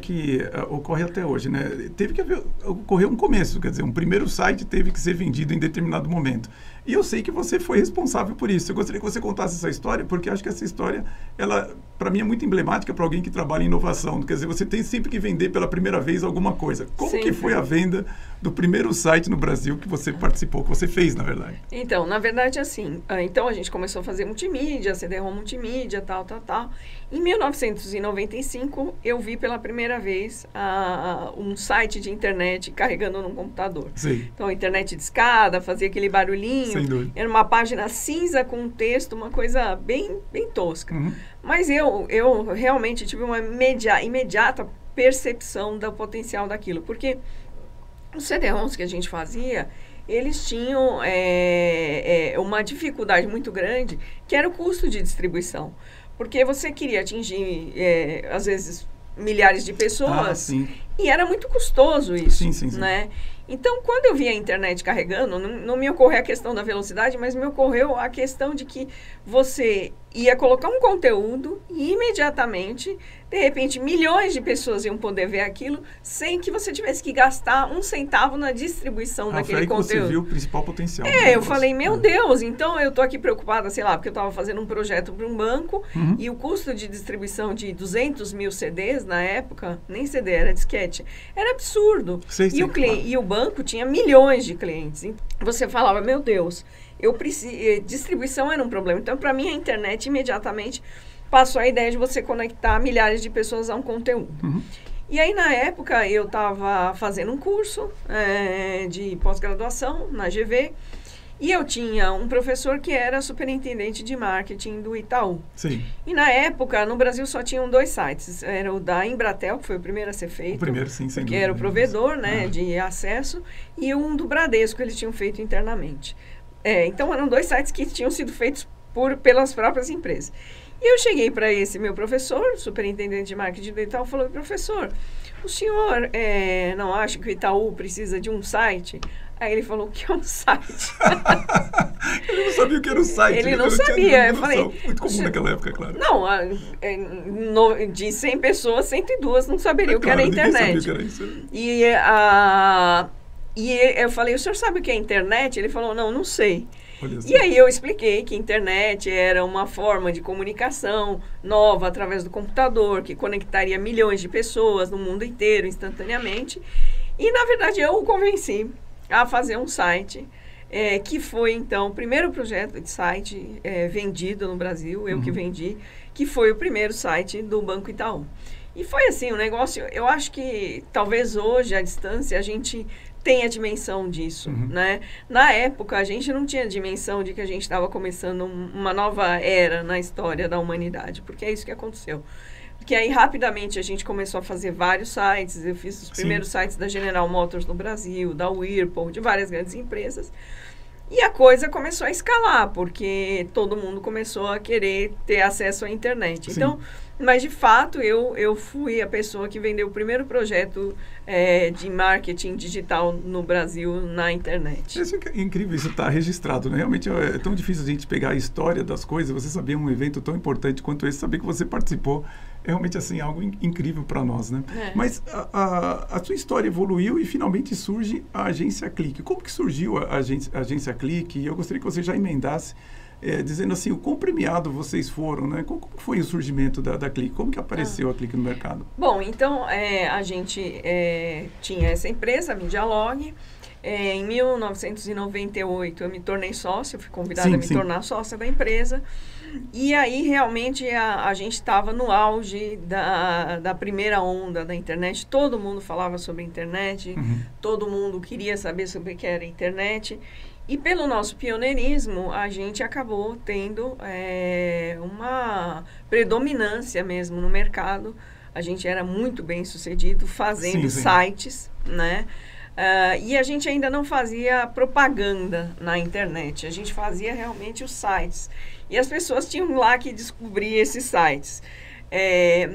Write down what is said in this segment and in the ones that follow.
que ocorre até hoje, né? Teve que haver, ocorreu um começo, quer dizer, um primeiro site teve que ser vendido em determinado momento. E eu sei que você foi responsável por isso. Eu gostaria que você contasse essa história, porque acho que essa história, ela, para mim, é muito emblemática para alguém que trabalha em inovação. Quer dizer, você tem sempre que vender pela primeira vez alguma coisa. Como que foi a venda do primeiro site no Brasil que você participou, que você fez, na verdade? Então, na verdade, assim, então a gente começou a fazer multimídia, CD-ROM multimídia, tal. Em 1995, eu vi pela primeira vez um site de internet carregando num computador. Sim. Então, internet discada, fazia aquele barulhinho. Sim. Era uma página cinza com um texto, uma coisa bem tosca. Uhum. Mas eu realmente tive uma imediata percepção do potencial daquilo. Porque os CD-ROMs que a gente fazia, eles tinham uma dificuldade muito grande, que era o custo de distribuição. Porque você queria atingir, às vezes, milhares de pessoas. E era muito custoso isso, né? Então, quando eu vi a internet carregando, não me ocorreu a questão da velocidade, mas me ocorreu a questão de que você ia colocar um conteúdo e imediatamente, de repente, milhões de pessoas iam poder ver aquilo sem que você tivesse que gastar um centavo na distribuição daquele conteúdo. Foi aí que você viu o principal potencial. Eu falei, meu Deus, então eu estou aqui preocupada, sei lá, porque eu estava fazendo um projeto para um banco e o custo de distribuição de 200 mil CDs na época, nem CD, era disquete, era absurdo. E o banco tinha milhões de clientes. Você falava, meu Deus, eu preciso, distribuição era um problema. Então, para mim, a internet imediatamente passou a ideia de você conectar milhares de pessoas a um conteúdo. Uhum. E aí, na época, eu estava fazendo um curso de pós-graduação na GV e eu tinha um professor que era superintendente de marketing do Itaú. Sim. E na época, no Brasil, só tinham dois sites. Era o da Embratel, que foi o primeiro a ser feito. O primeiro, sim, sem dúvida. Que era o provedor, né, de acesso. E um do Bradesco, que eles tinham feito internamente. Então, eram dois sites que tinham sido feitos pelas próprias empresas. E eu cheguei para esse meu professor, superintendente de marketing do Itaú, e falei, professor, o senhor não acha que o Itaú precisa de um site? Aí ele falou, o que é um site? Ele não sabia o que era um site. Ele não sabia. Eu falei, muito comum naquela época, claro. Não, de 100 pessoas, 102 não saberiam o que era a internet. Ninguém sabia o que era isso. E eu falei, o senhor sabe o que é internet? Ele falou, não sei. E aí eu expliquei que internet era uma forma de comunicação nova através do computador, que conectaria milhões de pessoas no mundo inteiro instantaneamente. E, na verdade, eu o convenci a fazer um site, que foi, então, o primeiro projeto de site vendido no Brasil, eu que vendi, que foi o primeiro site do Banco Itaú. E foi assim, um negócio, eu acho que talvez hoje, à distância, a gente tem a dimensão disso, né? Na época, a gente não tinha a dimensão de que a gente estava começando uma nova era na história da humanidade, porque é isso que aconteceu. Porque aí, rapidamente, a gente começou a fazer vários sites. Eu fiz os primeiros sites da General Motors no Brasil, da Whirlpool, de várias grandes empresas. E a coisa começou a escalar, porque todo mundo começou a querer ter acesso à internet. Então, mas, de fato, eu fui a pessoa que vendeu o primeiro projeto de marketing digital no Brasil na internet. Isso é incrível, isso está registrado, né? Realmente é tão difícil a gente pegar a história das coisas, você saber um evento tão importante quanto esse, saber que você participou. É realmente assim, algo incrível para nós, né? Mas a sua história evoluiu e finalmente surge a Agência Clique. Como que surgiu a Agência Clique? E eu gostaria que você já emendasse, dizendo assim, o quão premiado vocês foram, né? Como foi o surgimento da Clique? Como que apareceu a Clique no mercado? Bom, então, a gente tinha essa empresa, a MediaLog. Em 1998, eu me tornei sócia, fui convidada a me tornar sócia da empresa. E aí, realmente, a gente estava no auge da primeira onda da internet. Todo mundo falava sobre internet, todo mundo queria saber sobre o que era internet. E pelo nosso pioneirismo, a gente acabou tendo uma predominância mesmo no mercado. A gente era muito bem sucedido fazendo sites, né? E a gente ainda não fazia propaganda na internet, a gente fazia realmente os sites. E as pessoas tinham lá que descobrir esses sites.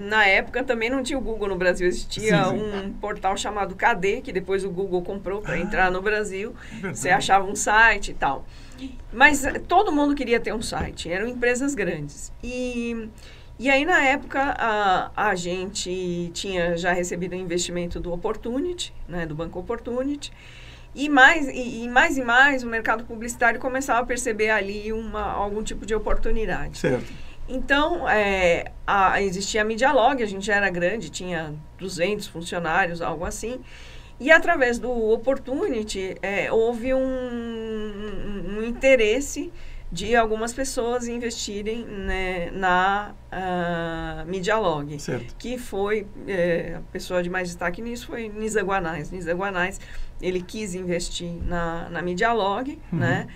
Na época também não tinha o Google no Brasil, existia um portal chamado Cadê, que depois o Google comprou para entrar no Brasil. Você achava um site e tal. Mas todo mundo queria ter um site, eram empresas grandes. E E aí, na época, a gente tinha já recebido um investimento do Opportunity, né, do Banco Opportunity, e mais o mercado publicitário começava a perceber ali algum tipo de oportunidade. Certo. Então, existia a MediaLog, a gente já era grande, tinha 200 funcionários, algo assim, e através do Opportunity houve um interesse de algumas pessoas investirem, né, na MediaLog. Certo. Que foi, a pessoa de mais destaque nisso foi Nisa Guanais. Nisa Guanais, ele quis investir na MediaLog, uhum, né?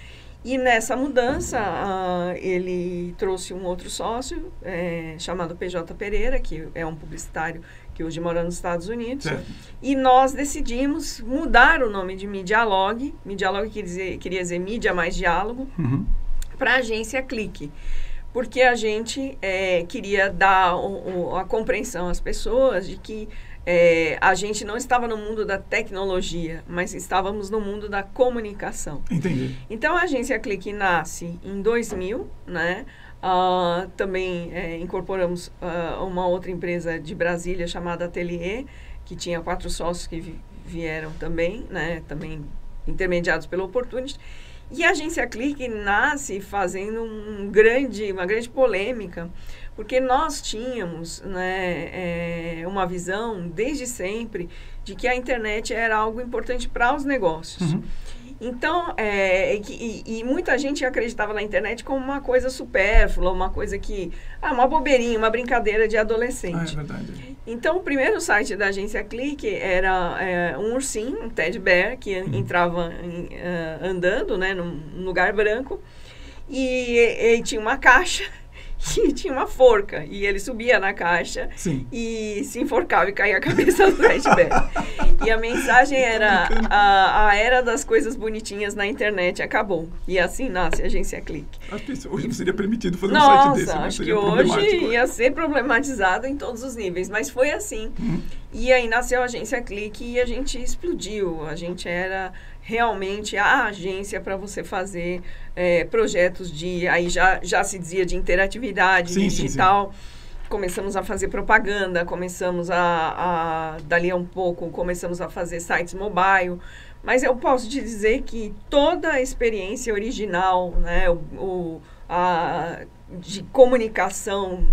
E nessa mudança, ele trouxe um outro sócio, chamado PJ Pereira, que é um publicitário que hoje mora nos Estados Unidos. Certo. E nós decidimos mudar o nome de MediaLog. MediaLog queria dizer mídia mais diálogo. Uhum. Para a agência Clique, porque a gente queria dar a compreensão às pessoas de que a gente não estava no mundo da tecnologia, mas estávamos no mundo da comunicação. Entendi. Então, a agência Clique nasce em 2000, né? Também incorporamos uma outra empresa de Brasília chamada Atelier, que tinha 4 sócios que vieram também, né? Também intermediados pelo Opportunity. E a agência Clique nasce fazendo uma grande polêmica, porque nós tínhamos, né, uma visão desde sempre de que a internet era algo importante para os negócios. Uhum. Então, muita gente acreditava na internet como uma coisa supérflua, uma coisa que... uma bobeirinha, uma brincadeira de adolescente. Ah, é verdade. Então, o primeiro site da agência Clique era um ursinho, um teddy bear, que entrava andando, né, num lugar branco, e tinha uma caixa e tinha uma forca, e ele subia na caixa. Sim. E se enforcava e caía a cabeça do teddy bear. E a mensagem era: a era das coisas bonitinhas na internet acabou. E assim nasce a agência Clique. Acho que hoje não seria permitido fazer um site desse. Nossa, acho que hoje ia ser problematizado em todos os níveis, mas foi assim. Uhum. E aí nasceu a agência Clique e a gente explodiu. A gente era realmente a agência para você fazer projetos de... Aí já se dizia de interatividade, sim, digital. Sim, sim. Começamos a fazer propaganda, começamos dali a um pouco, começamos a fazer sites mobile. Mas eu posso te dizer que toda a experiência original, né, de comunicação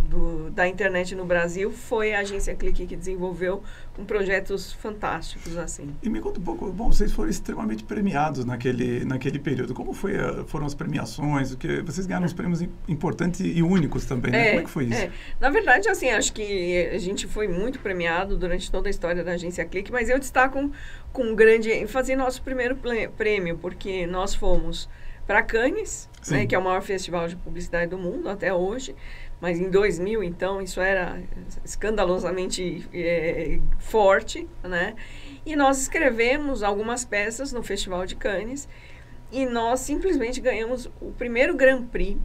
da internet no Brasil foi a agência Clique que desenvolveu, com projetos fantásticos assim. E me conta um pouco, bom, vocês foram extremamente premiados naquele período. Como foram as premiações? Porque vocês ganharam uns prêmios importantes e únicos também, né? Como é que foi isso? Na verdade, assim, acho que a gente foi muito premiado durante toda a história da agência Clique, mas eu destaco com grande ênfase nosso primeiro prêmio, porque nós fomos para Cannes, né, que é o maior festival de publicidade do mundo até hoje, mas em 2000, então, isso era escandalosamente forte, né? E nós escrevemos algumas peças no Festival de Cannes e nós simplesmente ganhamos o primeiro Grand Prix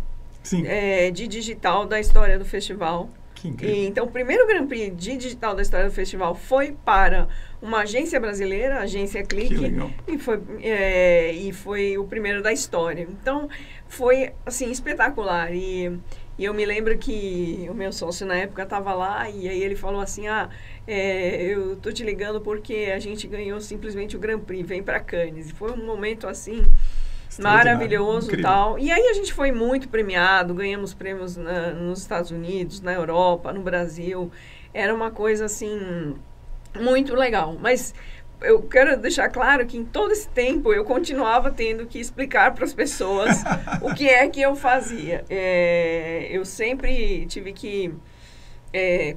de digital da história do festival. Que incrível. E, então, o primeiro Grand Prix de digital da história do festival foi para uma agência brasileira, a agência Clique, e foi o primeiro da história. Então, foi, assim, espetacular. E eu me lembro que o meu sócio na época estava lá e aí ele falou assim: eu tô te ligando porque a gente ganhou simplesmente o Grand Prix, vem para Cannes. E foi um momento, assim, maravilhoso e tal. E aí a gente foi muito premiado, ganhamos prêmios nos Estados Unidos, na Europa, no Brasil. Era uma coisa, assim, muito legal. Mas eu quero deixar claro que em todo esse tempo eu continuava tendo que explicar para as pessoas o que é que eu fazia. Eu sempre tive que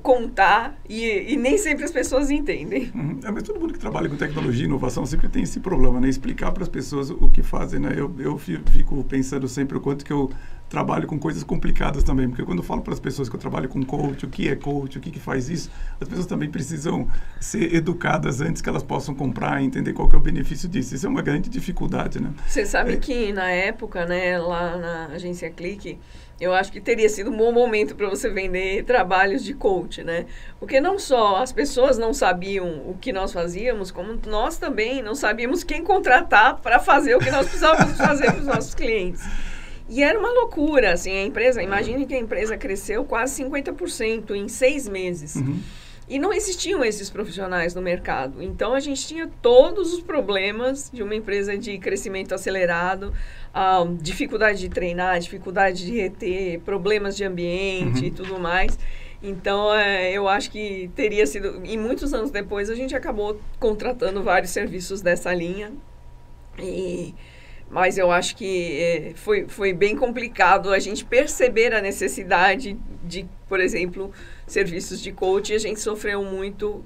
contar e nem sempre as pessoas entendem. Uhum. Mas todo mundo que trabalha com tecnologia e inovação sempre tem esse problema, né? Explicar para as pessoas o que fazem, né? Eu fico pensando sempre o quanto que eu trabalho com coisas complicadas também, porque quando eu falo para as pessoas que eu trabalho com coach, o que é coach, o que faz isso, as pessoas também precisam ser educadas antes que elas possam comprar e entender qual que é o benefício disso. Isso é uma grande dificuldade, né? Você sabe que na época, né, lá na agência Clique, eu acho que teria sido um bom momento para você vender trabalhos de coach, né? Porque não só as pessoas não sabiam o que nós fazíamos, como nós também não sabíamos quem contratar para fazer o que nós precisávamos fazer para os nossos clientes. E era uma loucura, assim, a empresa... Imagine que a empresa cresceu quase 50% em 6 meses. Uhum. E não existiam esses profissionais no mercado. Então, a gente tinha todos os problemas de uma empresa de crescimento acelerado, dificuldade de treinar, dificuldade de reter, problemas de ambiente e tudo mais. Então, eu acho que teria sido... E muitos anos depois, a gente acabou contratando vários serviços dessa linha. E... Mas eu acho que foi bem complicado a gente perceber a necessidade de, por exemplo, serviços de coach, e a gente sofreu muito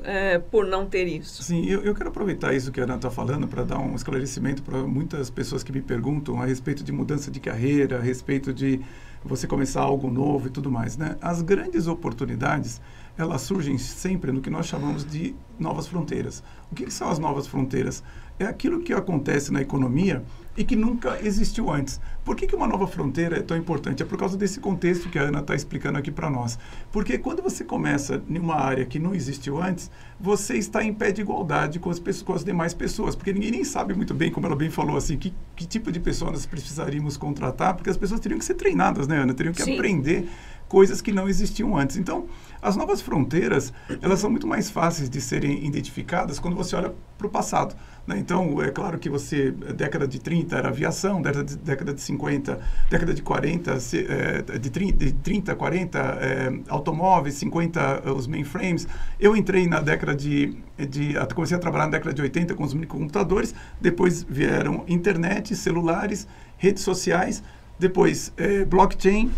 por não ter isso. Sim, eu quero aproveitar isso que a Ana está falando para dar um esclarecimento para muitas pessoas que me perguntam a respeito de mudança de carreira, a respeito de você começar algo novo e tudo mais, né? As grandes oportunidades, elas surgem sempre no que nós chamamos de novas fronteiras. O que são as novas fronteiras? É aquilo que acontece na economia e que nunca existiu antes. Por que uma nova fronteira é tão importante? É por causa desse contexto que a Ana está explicando aqui para nós. Porque quando você começa em uma área que não existiu antes, você está em pé de igualdade com as demais pessoas, porque ninguém nem sabe muito bem, como ela bem falou, assim, que tipo de pessoa nós precisaríamos contratar, porque as pessoas teriam que ser treinadas, né, Ana? Teriam que aprender coisas que não existiam antes. Então, as novas fronteiras, elas são muito mais fáceis de serem identificadas quando você olha para o passado, né? Então, é claro que você, década de 30 era aviação, década de 50, década de 40, automóveis, 50, os mainframes. Eu entrei na década comecei a trabalhar na década de 80 com os microcomputadores, depois vieram internet, celulares, redes sociais, depois blockchain,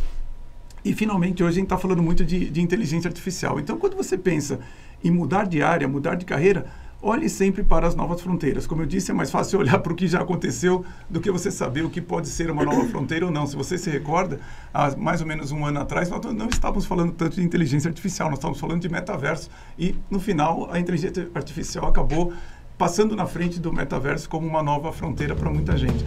e, finalmente, hoje a gente está falando muito de inteligência artificial. Então, quando você pensa em mudar de área, mudar de carreira, olhe sempre para as novas fronteiras. Como eu disse, é mais fácil olhar para o que já aconteceu do que você saber o que pode ser uma nova fronteira ou não. Se você se recorda, há mais ou menos um ano atrás, nós não estávamos falando tanto de inteligência artificial, nós estávamos falando de metaverso. E, no final, a inteligência artificial acabou passando na frente do metaverso como uma nova fronteira para muita gente.